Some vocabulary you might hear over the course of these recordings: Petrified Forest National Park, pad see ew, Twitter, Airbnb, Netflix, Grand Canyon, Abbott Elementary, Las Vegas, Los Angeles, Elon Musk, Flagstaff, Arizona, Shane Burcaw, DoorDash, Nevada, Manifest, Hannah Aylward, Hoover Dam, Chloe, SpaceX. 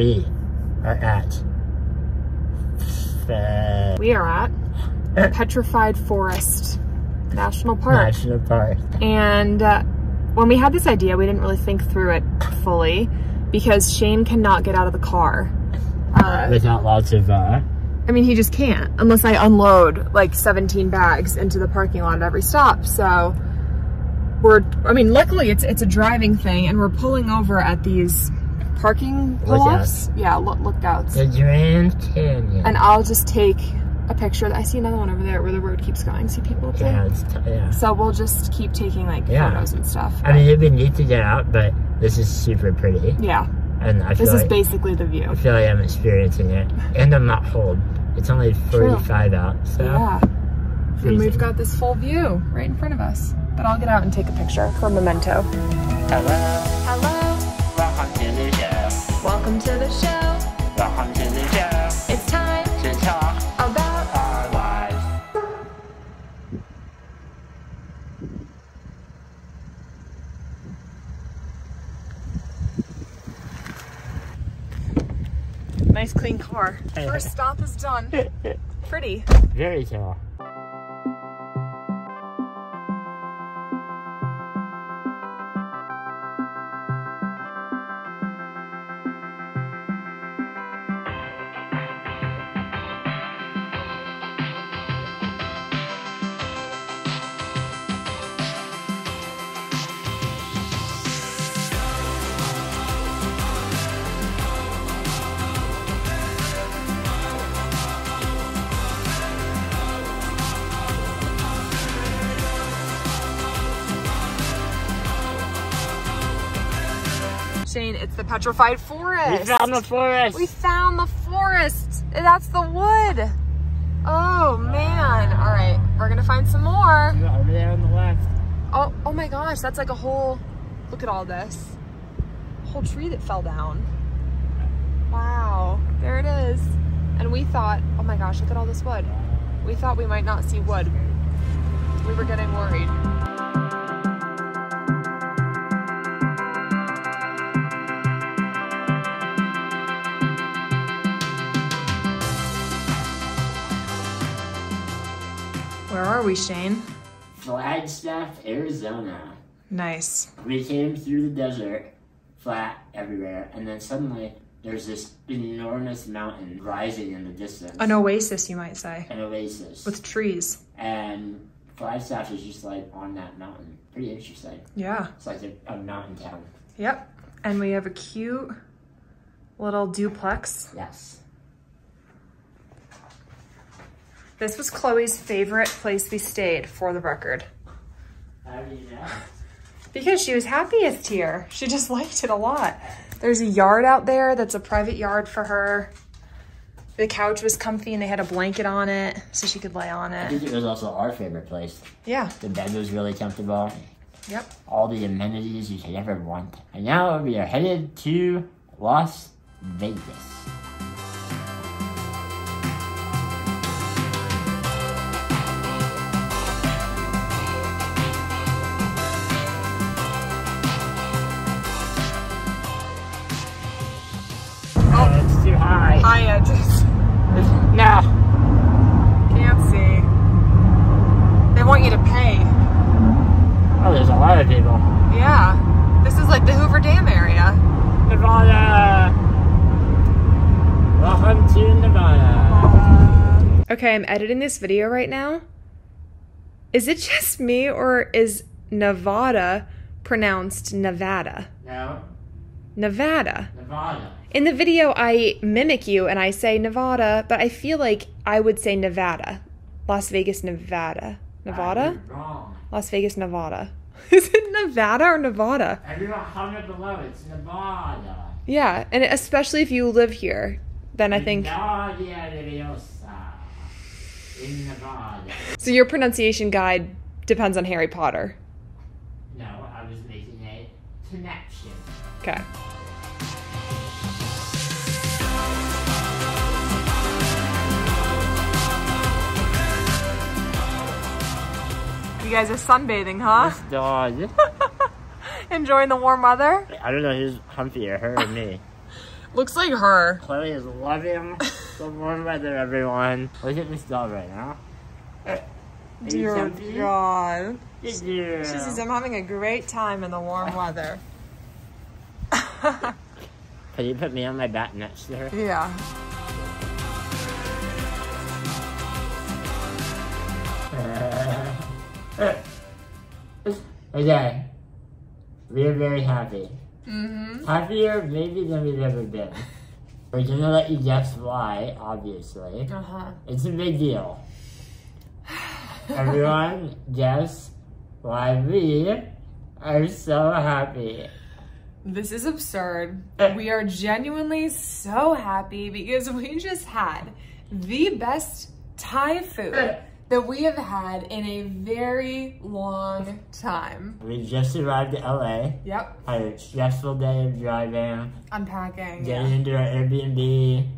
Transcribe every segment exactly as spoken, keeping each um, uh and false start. we are at... Uh, we are at Petrified Forest National Park. National Park. And uh, when we had this idea, we didn't really think through it fully because Shane cannot get out of the car. Uh, There's not lots of... Uh, I mean, he just can't unless I unload like seventeen bags into the parking lot at every stop. So we're, I mean, luckily it's it's a driving thing, and we're pulling over at these parking pull-offs. Lookouts. Yeah, look, lookouts. The Grand Canyon. And I'll just take a picture. I see another one over there where the road keeps going. See people up there? Yeah, it's t yeah. So we'll just keep taking like yeah. photos and stuff. I mean, it'd be neat to get out, but this is super pretty. Yeah. And I feel this like, is basically the view. I feel like I'm experiencing it. And I'm not cold. It's only forty-five True. out, so. Yeah. Freezing. And we've got this full view right in front of us. But I'll get out and take a picture for a memento. Hello. Hello. Welcome to the show. Welcome to the show. Welcome to the show. It's time to talk about our lives. Nice clean car. First stop is done. Pretty. Very tall. Shane, it's the Petrified Forest. We found the forest. We found the forest. That's the wood. Oh, man. All right. We're going to find some more. Over there on the left. Oh, oh my gosh. That's like a whole, look at all this. A whole tree that fell down. Wow. There it is. And we thought, oh my gosh, look at all this wood. We thought we might not see wood. We were getting worried. Where are we, Shane? Flagstaff, Arizona. Nice. We came through the desert, flat everywhere, and then suddenly there's this enormous mountain rising in the distance. An oasis, you might say. An oasis. With trees. And Flagstaff is just like on that mountain. Pretty interesting. Yeah. It's like a, a mountain town. Yep. And we have a cute little duplex. Yes. This was Chloe's favorite place we stayed, for the record. How do you know? Because she was happiest here. She just liked it a lot. There's a yard out there that's a private yard for her. The couch was comfy and they had a blanket on it so she could lay on it. I think it was also our favorite place. Yeah. The bed was really comfortable. Yep. All the amenities you could ever want. And now we are headed to Las Vegas. I uh, just no can't see. They want you to pay. Oh, there's a lot of people. Yeah, this is like the Hoover Dam area. Nevada. Welcome to Nevada. Uh, okay, I'm editing this video right now. Is it just me or is Nevada pronounced Nevada? No. Nevada. Nevada. In the video, I mimic you and I say Nevada, but I feel like I would say Nevada. Las Vegas, Nevada. Nevada? Uh, wrong. Las Vegas, Nevada. Is it Nevada or Nevada? Everyone comment below, it's Nevada. Yeah, and especially if you live here, then I think... In Nevada. So your pronunciation guide depends on Harry Potter. No, I was making a connection. Okay. You guys are sunbathing, huh? This dog. Enjoying the warm weather? I don't know who's humpier, her or me. Looks like her. Chloe is loving the warm weather, everyone. Look at this dog right now. Dear God. She says, I'm having a great time in the warm weather. Could you put me on my back next to her? Yeah. Okay. We are very happy. Mm-hmm. Happier maybe than we've ever been. We're gonna let you guess why, obviously. Uh-huh. It's a big deal. Everyone, guess why we are so happy. This is absurd. We are genuinely so happy because we just had the best Thai food that we have had in a very long time. We just arrived at L A. Yep. Had a stressful day of driving. Unpacking. Getting yeah. into our Airbnb.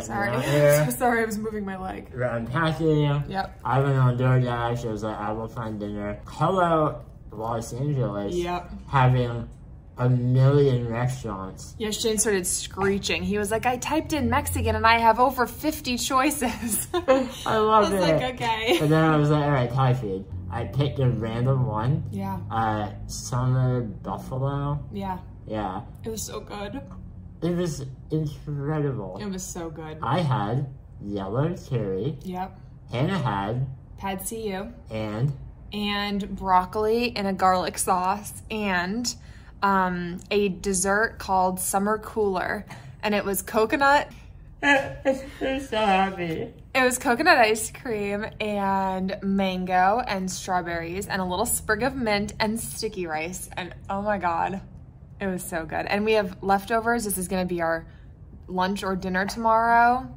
Sorry. I'm sorry, I was moving my leg. We're unpacking. Yep. I went on DoorDash. I was like, I will find dinner. Hello, Los Angeles. Yep. Having a million restaurants. Yeah, Shane started screeching. He was like, I typed in Mexican and I have over fifty choices. I love it. I was it. like, okay. And then I was like, all right, Thai food. I picked a random one. Yeah. Uh, summer buffalo. Yeah. Yeah. It was so good. It was incredible. It was so good. I had yellow curry. Yep. Hannah had pad see ew. And? And broccoli in a garlic sauce and um, a dessert called Summer Cooler, and it was coconut. I'm so happy. It was coconut ice cream and mango and strawberries and a little sprig of mint and sticky rice, and oh my God, it was so good. And we have leftovers. This is gonna be our lunch or dinner tomorrow.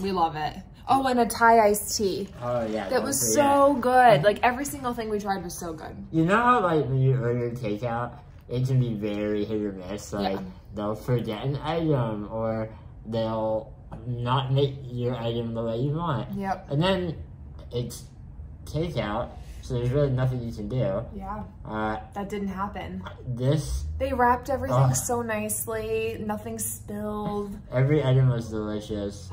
We love it. Oh, and a Thai iced tea. Oh yeah. That was so good. Like every single thing we tried was so good. You know how like when you order takeout, it can be very hit or miss. Like, yeah. they'll forget an item, or they'll not make your item the way you want. Yep. And then it's takeout, so there's really nothing you can do. Yeah. Uh, that didn't happen. This. They wrapped everything uh, so nicely. Nothing spilled. Every item was delicious.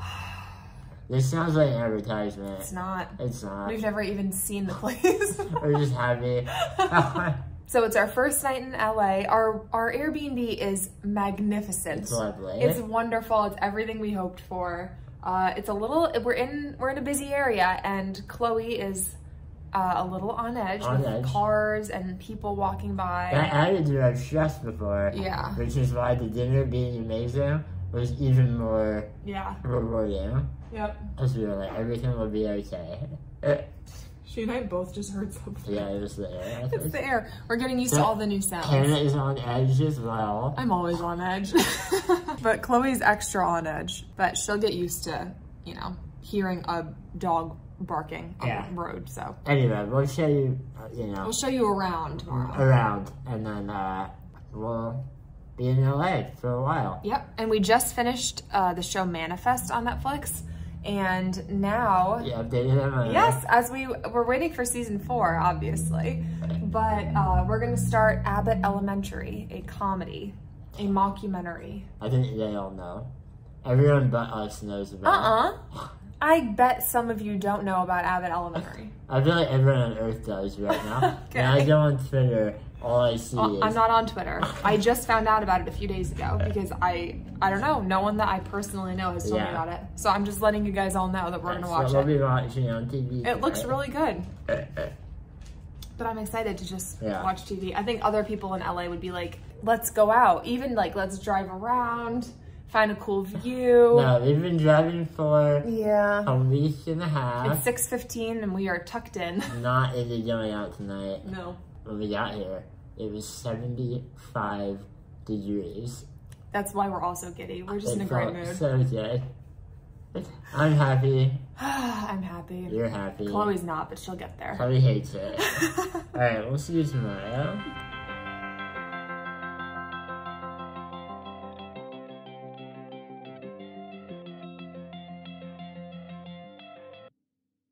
This sounds like an advertisement. It's not. It's not. We've never even seen the place. We're just happy. So it's our first night in L A. Our our Airbnb is magnificent. It's lovely. It's wonderful. It's everything we hoped for. Uh, it's a little we're in we're in a busy area, and Chloe is uh, a little on edge on with edge. cars and people walking by. That added to our stress before. Yeah. Which is why the dinner being amazing was even more yeah rewarding. Yep. Because we were like, everything will be okay. She and I both just heard something. Yeah, it was the air. It's the air. We're getting used so, to all the new sounds. Hannah is on edge as well. I'm always on edge. But Chloe's extra on edge. But she'll get used to, you know, hearing a dog barking on yeah. the road, so. Anyway, we'll show you, you know. We'll show you around tomorrow. Around. And then uh, we'll be in L A for a while. Yep. And we just finished uh, the show Manifest on Netflix. And now, yeah, yes, as we we're waiting for season four, obviously, but uh, we're gonna start Abbott Elementary, a comedy, a mockumentary. I think they all know. Everyone but us knows about. Uh uh. I bet some of you don't know about Abbott Elementary. I feel like everyone on Earth does right now. Okay. When I go on Twitter, all I see uh, is... I'm not on Twitter. I just found out about it a few days ago because I, I don't know, no one that I personally know has told yeah. me about it. So I'm just letting you guys all know that we're going to watch it. We'll be watching on T V. It looks really good. But I'm excited to just yeah. watch T V. I think other people in L A would be like, let's go out. Even like, let's drive around. Find a cool view. No, we've been driving for yeah. a week and a half. It's six fifteen and we are tucked in. Not even going out tonight. No. When we got here, it was seventy-five degrees. That's why we're all so giddy. We're just it in a great mood. So good. I'm happy. I'm happy. You're happy. Chloe's not, but she'll get there. Chloe hates it. All right, we'll see you tomorrow.